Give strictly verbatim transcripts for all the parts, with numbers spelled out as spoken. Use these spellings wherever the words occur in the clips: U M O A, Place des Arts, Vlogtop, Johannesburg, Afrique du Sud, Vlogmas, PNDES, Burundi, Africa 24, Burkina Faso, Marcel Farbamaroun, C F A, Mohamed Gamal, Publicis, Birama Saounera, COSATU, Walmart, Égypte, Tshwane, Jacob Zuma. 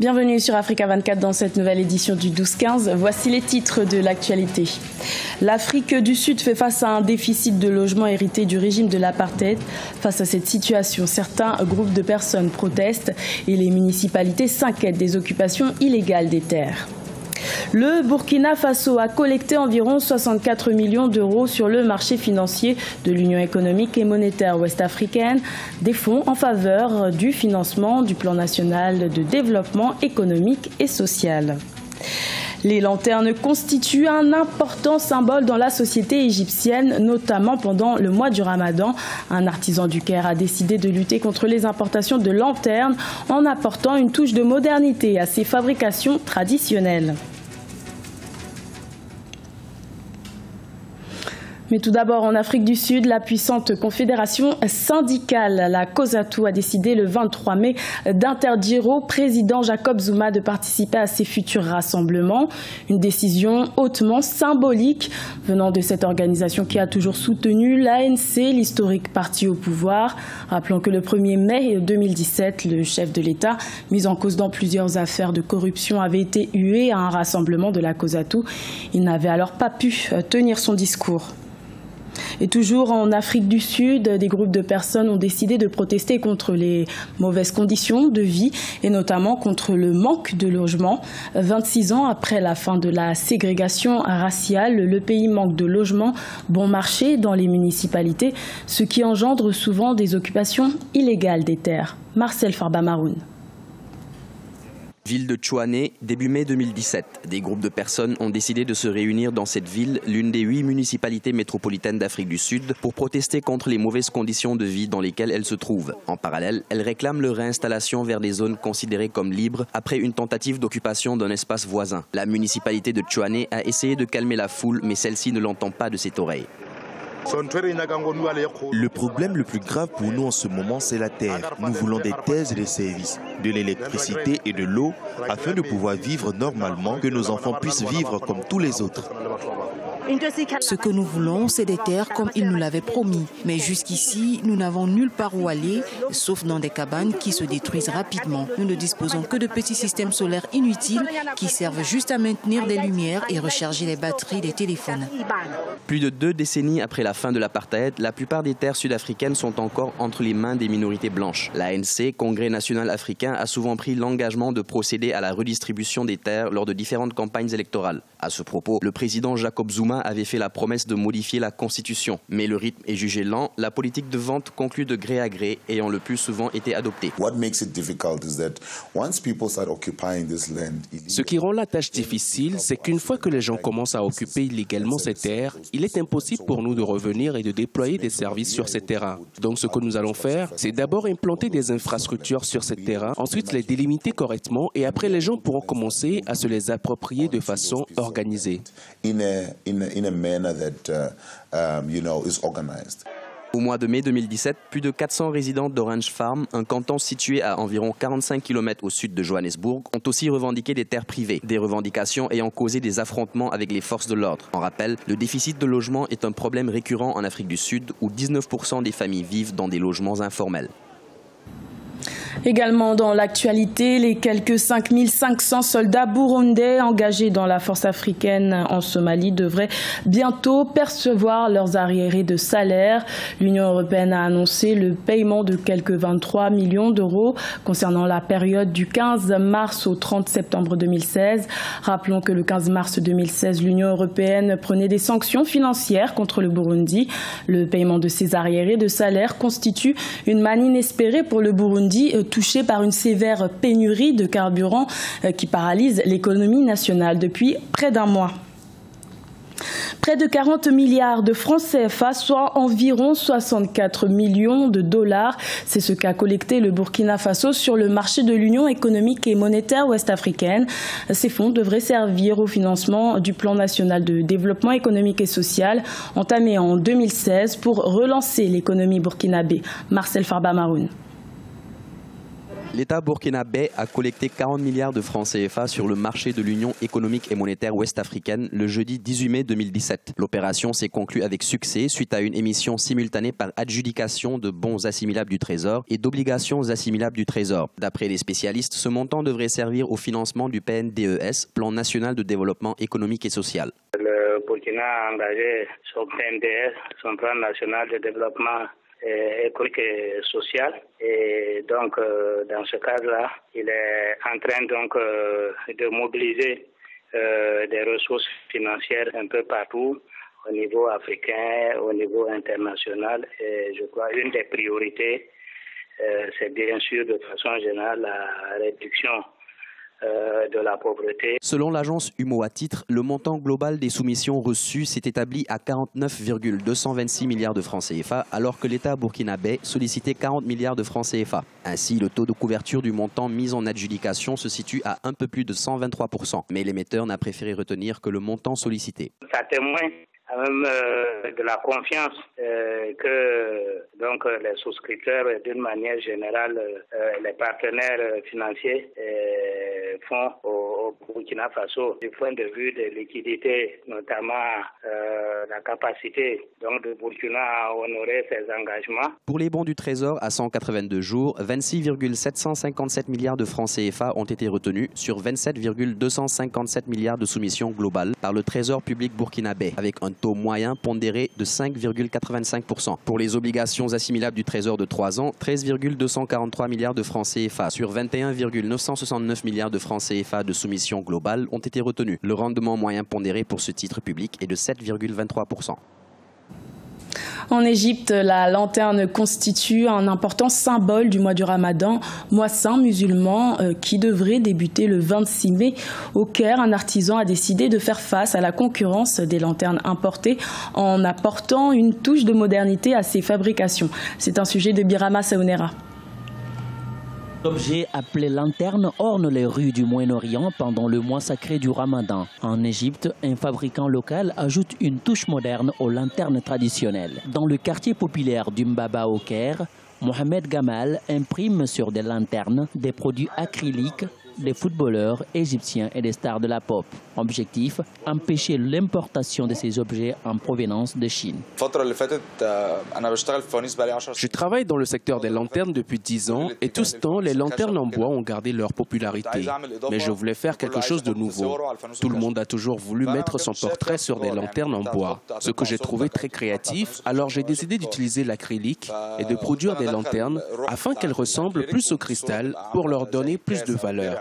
Bienvenue sur Africa vingt-quatre dans cette nouvelle édition du douze quinze. Voici les titres de l'actualité. L'Afrique du Sud fait face à un déficit de logement hérité du régime de l'apartheid. Face à cette situation, certains groupes de personnes protestent et les municipalités s'inquiètent des occupations illégales des terres. Le Burkina Faso a collecté environ soixante-quatre millions d'euros sur le marché financier de l'Union économique et monétaire ouest-africaine, des fonds en faveur du financement du plan national de développement économique et social. Les lanternes constituent un important symbole dans la société égyptienne, notamment pendant le mois du Ramadan. Un artisan du Caire a décidé de lutter contre les importations de lanternes en apportant une touche de modernité à ses fabrications traditionnelles. Mais tout d'abord, en Afrique du Sud, la puissante confédération syndicale, la COSATU, a décidé le vingt-trois mai d'interdire au président Jacob Zuma de participer à ses futurs rassemblements. Une décision hautement symbolique venant de cette organisation qui a toujours soutenu l'A N C, l'historique parti au pouvoir. Rappelons que le premier mai deux mille dix-sept, le chef de l'État, mis en cause dans plusieurs affaires de corruption, avait été hué à un rassemblement de la COSATU. Il n'avait alors pas pu tenir son discours. Et toujours en Afrique du Sud, des groupes de personnes ont décidé de protester contre les mauvaises conditions de vie et notamment contre le manque de logement. vingt-six ans après la fin de la ségrégation raciale, le pays manque de logements bon marché dans les municipalités, ce qui engendre souvent des occupations illégales des terres. Marcel Farbamaroun. Ville de Tshwane, début mai deux mille dix-sept. Des groupes de personnes ont décidé de se réunir dans cette ville, l'une des huit municipalités métropolitaines d'Afrique du Sud, pour protester contre les mauvaises conditions de vie dans lesquelles elles se trouvent. En parallèle, elles réclament leur réinstallation vers des zones considérées comme libres après une tentative d'occupation d'un espace voisin. La municipalité de Tshwane a essayé de calmer la foule, mais celle-ci ne l'entend pas de cette oreille. Le problème le plus grave pour nous en ce moment, c'est la terre. Nous voulons des terres et des services, de l'électricité et de l'eau, afin de pouvoir vivre normalement, que nos enfants puissent vivre comme tous les autres. Ce que nous voulons, c'est des terres comme ils nous l'avaient promis. Mais jusqu'ici, nous n'avons nulle part où aller, sauf dans des cabanes qui se détruisent rapidement. Nous ne disposons que de petits systèmes solaires inutiles qui servent juste à maintenir des lumières et recharger les batteries des téléphones. Plus de deux décennies après la fin de l'apartheid, la plupart des terres sud-africaines sont encore entre les mains des minorités blanches. L'A N C, Congrès national africain, a souvent pris l'engagement de procéder à la redistribution des terres lors de différentes campagnes électorales. À ce propos, le président Jacob Zuma avait fait la promesse de modifier la Constitution. Mais le rythme est jugé lent, la politique de vente conclut de gré à gré, ayant le plus souvent été adoptée. Ce qui rend la tâche difficile, c'est qu'une fois que les gens commencent à occuper illégalement ces terres, il est impossible pour nous de revenir et de déployer des services sur ces terrains. Donc ce que nous allons faire, c'est d'abord implanter des infrastructures sur ces terrains, ensuite les délimiter correctement et après les gens pourront commencer à se les approprier de façon organisée. In a manner that uh, um, you know is organized. Au mois de mai deux mille dix-sept, plus de quatre cents résidents d'Orange Farm, un canton situé à environ quarante-cinq kilomètres au sud de Johannesburg, ont aussi revendiqué des terres privées, des revendications ayant causé des affrontements avec les forces de l'ordre. En rappel, le déficit de logement est un problème récurrent en Afrique du Sud, où dix-neuf pour cent des familles vivent dans des logements informels. Également dans l'actualité, les quelques cinq mille cinq cents soldats burundais engagés dans la force africaine en Somalie devraient bientôt percevoir leurs arriérés de salaire. L'Union européenne a annoncé le paiement de quelques vingt-trois millions d'euros concernant la période du quinze mars au trente septembre deux mille seize. Rappelons que le quinze mars deux mille seize, l'Union européenne prenait des sanctions financières contre le Burundi. Le paiement de ces arriérés de salaire constitue une manne inespérée pour le Burundi, touché par une sévère pénurie de carburant qui paralyse l'économie nationale depuis près d'un mois. Près de quarante milliards de francs C F A, soit environ soixante-quatre millions de dollars. C'est ce qu'a collecté le Burkina Faso sur le marché de l'Union économique et monétaire ouest-africaine. Ces fonds devraient servir au financement du plan national de développement économique et social entamé en deux mille seize pour relancer l'économie burkinabé. Marcel Farbamaroun. L'État burkinabé a collecté quarante milliards de francs C F A sur le marché de l'Union économique et monétaire ouest-africaine le jeudi dix-huit mai deux mille dix-sept. L'opération s'est conclue avec succès suite à une émission simultanée par adjudication de bons assimilables du Trésor et d'obligations assimilables du Trésor. D'après les spécialistes, ce montant devrait servir au financement du P N D E S, Plan national de développement économique et social. Le Burkina a engagé son P N D E S, son Plan national de développement économique et social, et donc euh, dans ce cadre-là, il est en train donc euh, de mobiliser euh, des ressources financières un peu partout, au niveau africain, au niveau international, et je crois une des priorités, euh, c'est bien sûr de façon générale la réduction de la pauvreté. Selon l'agence U M O A Titre, le montant global des soumissions reçues s'est établi à quarante-neuf virgule deux cent vingt-six milliards de francs C F A, alors que l'État burkinabé sollicitait quarante milliards de francs C F A. Ainsi, le taux de couverture du montant mis en adjudication se situe à un peu plus de cent vingt-trois pour cent. Mais l'émetteur n'a préféré retenir que le montant sollicité. Ça témoigne même euh, de la confiance euh, que donc les souscripteurs, d'une manière générale, euh, les partenaires financiers euh, font au, au Burkina Faso du point de vue de liquidité, notamment euh, la capacité donc de Burkina à honorer ses engagements. Pour les bons du Trésor à cent quatre-vingt-deux jours, vingt-six virgule sept cent cinquante-sept milliards de francs C F A ont été retenus sur vingt-sept virgule deux cent cinquante-sept milliards de soumissions globales par le Trésor public burkinabé, avec un taux moyen pondéré de cinq virgule quatre-vingt-cinq pour cent. Pour les obligations assimilables du Trésor de trois ans, treize virgule deux cent quarante-trois milliards de francs C F A sur vingt et un virgule neuf cent soixante-neuf milliards de francs C F A de soumission globale ont été retenus. Le rendement moyen pondéré pour ce titre public est de sept virgule vingt-trois pour cent. En Égypte, la lanterne constitue un important symbole du mois du Ramadan, mois saint musulman qui devrait débuter le vingt-six mai. Au Caire, un artisan a décidé de faire face à la concurrence des lanternes importées en apportant une touche de modernité à ses fabrications. C'est un sujet de Birama Saounera. L'objet appelé lanterne orne les rues du Moyen-Orient pendant le mois sacré du Ramadan. En Égypte, un fabricant local ajoute une touche moderne aux lanternes traditionnelles. Dans le quartier populaire d'Umbaba au Caire, Mohamed Gamal imprime sur des lanternes des produits acryliques des footballeurs égyptiens et des stars de la pop. Objectif, empêcher l'importation de ces objets en provenance de Chine. Je travaille dans le secteur des lanternes depuis dix ans et tout ce temps, les lanternes en bois ont gardé leur popularité. Mais je voulais faire quelque chose de nouveau. Tout le monde a toujours voulu mettre son portrait sur des lanternes en bois, ce que j'ai trouvé très créatif. Alors j'ai décidé d'utiliser l'acrylique et de produire des lanternes afin qu'elles ressemblent plus au cristal pour leur donner plus de valeur.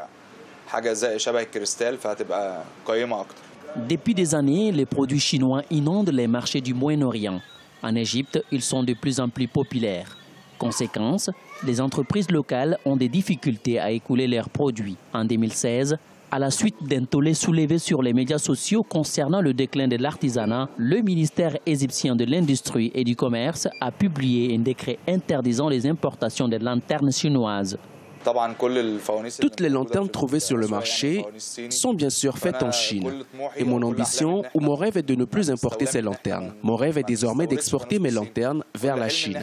Depuis des années, les produits chinois inondent les marchés du Moyen-Orient. En Égypte, ils sont de plus en plus populaires. Conséquence, les entreprises locales ont des difficultés à écouler leurs produits. En deux mille seize, à la suite d'un tollé soulevé sur les médias sociaux concernant le déclin de l'artisanat, le ministère égyptien de l'Industrie et du Commerce a publié un décret interdisant les importations de lanternes chinoises. Toutes les lanternes trouvées sur le marché sont bien sûr faites en Chine. Et mon ambition ou mon rêve est de ne plus importer ces lanternes. Mon rêve est désormais d'exporter mes lanternes vers la Chine.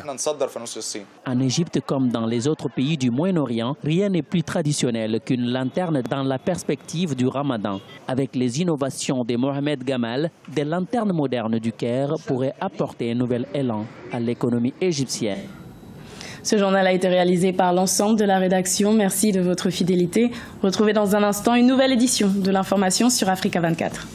En Égypte, comme dans les autres pays du Moyen-Orient, rien n'est plus traditionnel qu'une lanterne dans la perspective du Ramadan. Avec les innovations de Mohamed Gamal, des lanternes modernes du Caire pourraient apporter un nouvel élan à l'économie égyptienne. Ce journal a été réalisé par l'ensemble de la rédaction. Merci de votre fidélité. Retrouvez dans un instant une nouvelle édition de l'information sur Africa vingt-quatre.